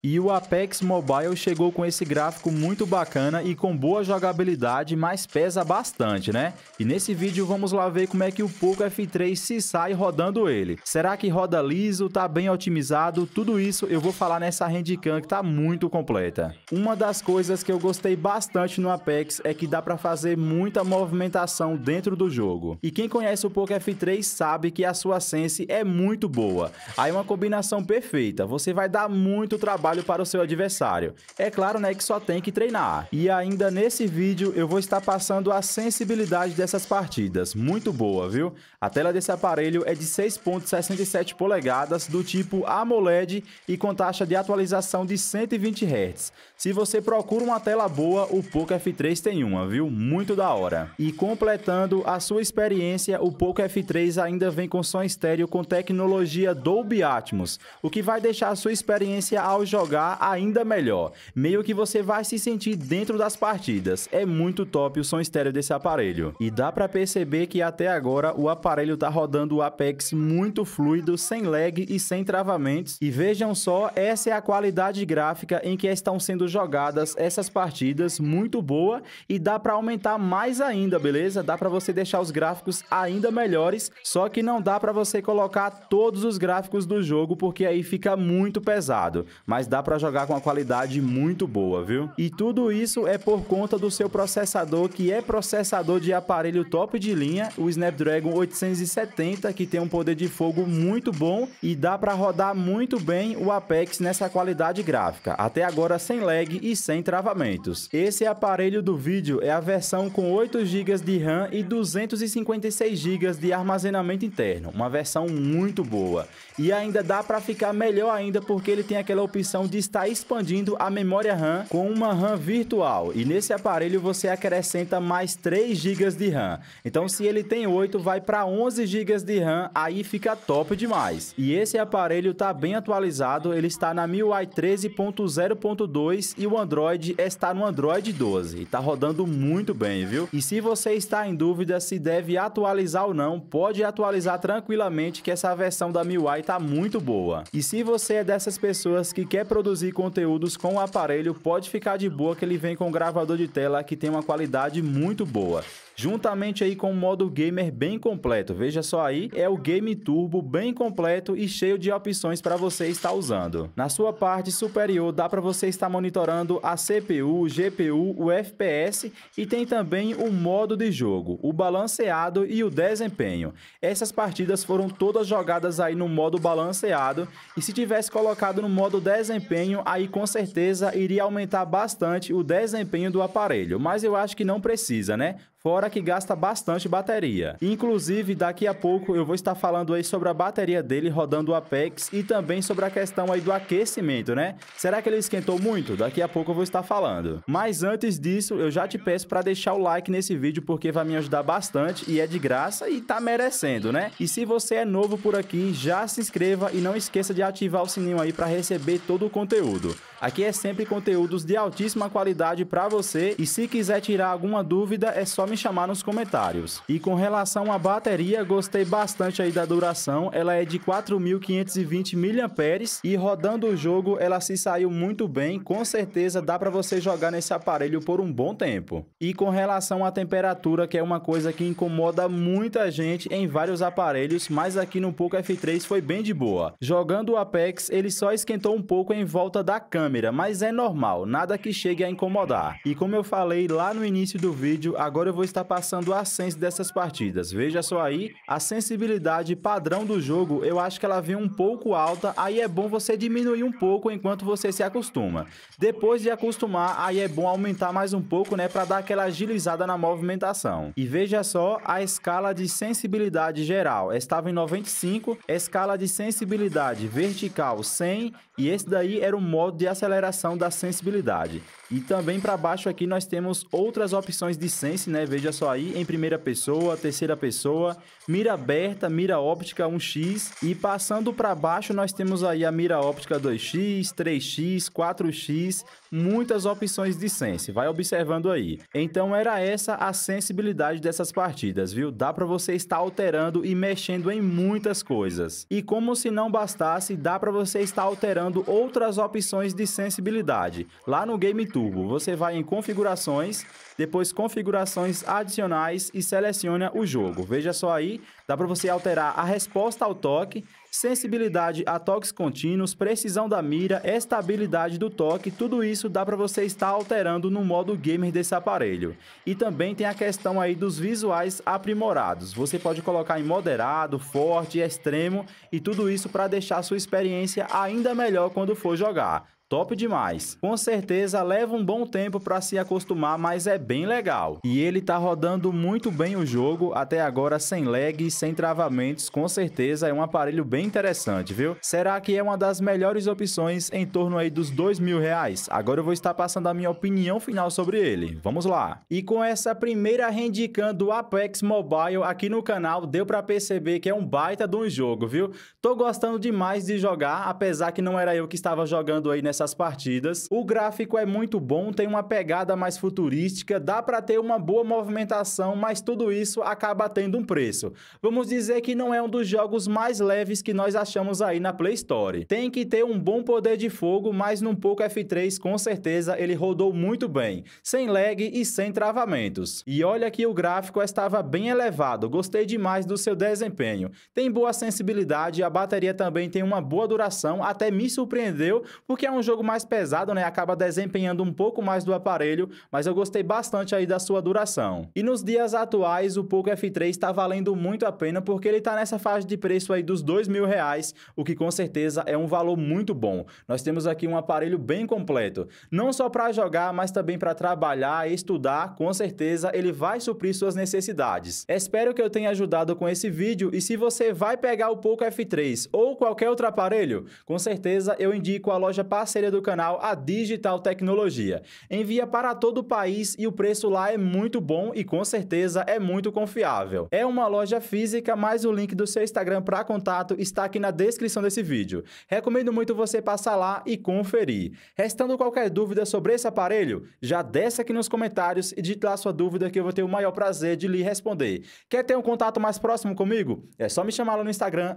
E o Apex Mobile chegou com esse gráfico muito bacana e com boa jogabilidade, mas pesa bastante, né? E nesse vídeo vamos lá ver como é que o Poco F3 se sai rodando ele. Será que roda liso, tá bem otimizado? Tudo isso eu vou falar nessa Handicam que tá muito completa. Uma das coisas que eu gostei bastante no Apex é que dá pra fazer muita movimentação dentro do jogo. E quem conhece o Poco F3 sabe que a sua sense é muito boa. Aí uma combinação perfeita, você vai dar muito trabalho para o seu adversário. É claro, né, que só tem que treinar. E ainda nesse vídeo eu vou estar passando a sensibilidade dessas partidas, muito boa, viu? A tela desse aparelho é de 6.67 polegadas do tipo AMOLED e com taxa de atualização de 120 Hz. Se você procura uma tela boa, o Poco F3 tem uma, viu? Muito da hora. E completando a sua experiência, o Poco F3 ainda vem com som estéreo com tecnologia Dolby Atmos, o que vai deixar a sua experiência ao jogar ainda melhor, meio que você vai se sentir dentro das partidas. É muito top o som estéreo desse aparelho. E dá pra perceber que até agora o aparelho tá rodando o Apex muito fluido, sem lag e sem travamentos. E vejam só, essa é a qualidade gráfica em que estão sendo jogadas essas partidas, muito boa, e dá pra aumentar mais ainda, beleza? Dá pra você deixar os gráficos ainda melhores, só que não dá pra você colocar todos os gráficos do jogo, porque aí fica muito pesado, mas dá pra jogar com uma qualidade muito boa, viu? E tudo isso é por conta do seu processador, que é processador de aparelho top de linha, o Snapdragon 870, que tem um poder de fogo muito bom e dá pra rodar muito bem o Apex nessa qualidade gráfica, até agora sem lag e sem travamentos. Esse aparelho do vídeo é a versão com 8 GB de RAM e 256 GB de armazenamento interno, uma versão muito boa. E ainda dá pra ficar melhor ainda, porque ele tem aquela opção de estar expandindo a memória RAM com uma RAM virtual, e nesse aparelho você acrescenta mais 3 GB de RAM. Então se ele tem 8, vai para 11 GB de RAM, aí fica top demais. E esse aparelho tá bem atualizado, ele está na MIUI 13.0.2 e o Android está no Android 12, e tá rodando muito bem, viu? E se você está em dúvida se deve atualizar ou não, pode atualizar tranquilamente, que essa versão da MIUI tá muito boa. E se você é dessas pessoas que quer produzir conteúdos com o aparelho, pode ficar de boa que ele vem com um gravador de tela que tem uma qualidade muito boa, juntamente aí com um modo gamer bem completo. Veja só aí, é o Game Turbo bem completo e cheio de opções para você estar usando. Na sua parte superior dá para você estar monitorando a CPU, GPU, o FPS e tem também o modo de jogo, o balanceado e o desempenho. Essas partidas foram todas jogadas aí no modo balanceado, e se tivesse colocado no modo desempenho, aí com certeza iria aumentar bastante o desempenho do aparelho, mas eu acho que não precisa, né? Fora que gasta bastante bateria. Inclusive, daqui a pouco eu vou estar falando aí sobre a bateria dele rodando o Apex e também sobre a questão aí do aquecimento, né? Será que ele esquentou muito? Daqui a pouco eu vou estar falando. Mas antes disso, eu já te peço para deixar o like nesse vídeo, porque vai me ajudar bastante e é de graça e tá merecendo, né? E se você é novo por aqui, já se inscreva e não esqueça de ativar o sininho aí para receber todo o conteúdo. Aqui é sempre conteúdos de altíssima qualidade para você, e se quiser tirar alguma dúvida é só me chamar nos comentários. E com relação à bateria, gostei bastante aí da duração, ela é de 4.520 mAh e rodando o jogo ela se saiu muito bem, com certeza dá para você jogar nesse aparelho por um bom tempo. E com relação à temperatura, que é uma coisa que incomoda muita gente em vários aparelhos, mas aqui no Poco F3 foi bem de boa. Jogando o Apex ele só esquentou um pouco em volta da câmera, mas é normal, nada que chegue a incomodar. E como eu falei lá no início do vídeo, agora eu vou estar passando a sense dessas partidas. Veja só aí, a sensibilidade padrão do jogo, eu acho que ela vem um pouco alta, aí é bom você diminuir um pouco enquanto você se acostuma. Depois de acostumar, aí é bom aumentar mais um pouco, né, para dar aquela agilizada na movimentação. E veja só, a escala de sensibilidade geral estava em 95, escala de sensibilidade vertical 100, e esse daí era o modo de aceleração da sensibilidade. E também para baixo aqui nós temos outras opções de Sense, né? Veja só aí, em primeira pessoa, terceira pessoa, mira aberta, mira óptica 1x. E passando para baixo nós temos aí a mira óptica 2x, 3x, 4x, muitas opções de Sense. Vai observando aí. Então era essa a sensibilidade dessas partidas, viu? Dá para você estar alterando e mexendo em muitas coisas. E como se não bastasse, dá para você estar alterando outras opções de sensibilidade. Lá no Game Turbo, você vai em configurações, depois configurações adicionais e seleciona o jogo. Veja só aí, dá para você alterar a resposta ao toque, sensibilidade a toques contínuos, precisão da mira, estabilidade do toque, tudo isso dá para você estar alterando no modo gamer desse aparelho. E também tem a questão aí dos visuais aprimorados. Você pode colocar em moderado, forte, extremo e tudo isso para deixar sua experiência ainda melhor quando for jogar. Top demais! Com certeza leva um bom tempo para se acostumar, mas é bem legal. E ele tá rodando muito bem o jogo, até agora sem lag e sem travamentos, com certeza é um aparelho bem interessante, viu? Será que é uma das melhores opções em torno aí dos R$2.000? Agora eu vou estar passando a minha opinião final sobre ele. Vamos lá! E com essa primeira rendicam do Apex Mobile aqui no canal, deu para perceber que é um baita de um jogo, viu? Tô gostando demais de jogar, apesar que não era eu que estava jogando aí nessa essas partidas. O gráfico é muito bom, tem uma pegada mais futurística, dá para ter uma boa movimentação, mas tudo isso acaba tendo um preço. Vamos dizer que não é um dos jogos mais leves que nós achamos aí na Play Store. Tem que ter um bom poder de fogo, mas num Poco F3 com certeza ele rodou muito bem, sem lag e sem travamentos. E olha que o gráfico estava bem elevado, gostei demais do seu desempenho. Tem boa sensibilidade, a bateria também tem uma boa duração, até me surpreendeu, porque é um jogo mais pesado, né? Acaba desempenhando um pouco mais do aparelho, mas eu gostei bastante aí da sua duração. E nos dias atuais, o Poco F3 tá valendo muito a pena, porque ele tá nessa faixa de preço aí dos R$2.000, o que com certeza é um valor muito bom. Nós temos aqui um aparelho bem completo, não só para jogar, mas também para trabalhar e estudar. Com certeza ele vai suprir suas necessidades. Espero que eu tenha ajudado com esse vídeo, e se você vai pegar o Poco F3 ou qualquer outro aparelho, com certeza eu indico a loja parceira do canal, a Digital Tecnologia. Envia para todo o país e o preço lá é muito bom e com certeza é muito confiável. É uma loja física, mas o link do seu Instagram para contato está aqui na descrição desse vídeo. Recomendo muito você passar lá e conferir. Restando qualquer dúvida sobre esse aparelho, já desce aqui nos comentários e digita lá sua dúvida que eu vou ter o maior prazer de lhe responder. Quer ter um contato mais próximo comigo? É só me chamar lá no Instagram,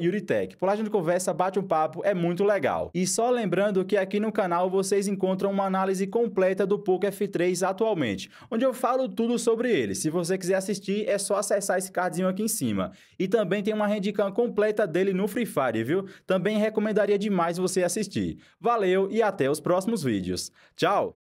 @IURE TECH. Por lá a gente conversa, bate um papo, é muito legal. E só lembrando que aqui no canal vocês encontram uma análise completa do Poco F3 atualmente, onde eu falo tudo sobre ele. Se você quiser assistir, é só acessar esse cardzinho aqui em cima. E também tem uma rendicam completa dele no Free Fire, viu? Também recomendaria demais você assistir. Valeu e até os próximos vídeos. Tchau!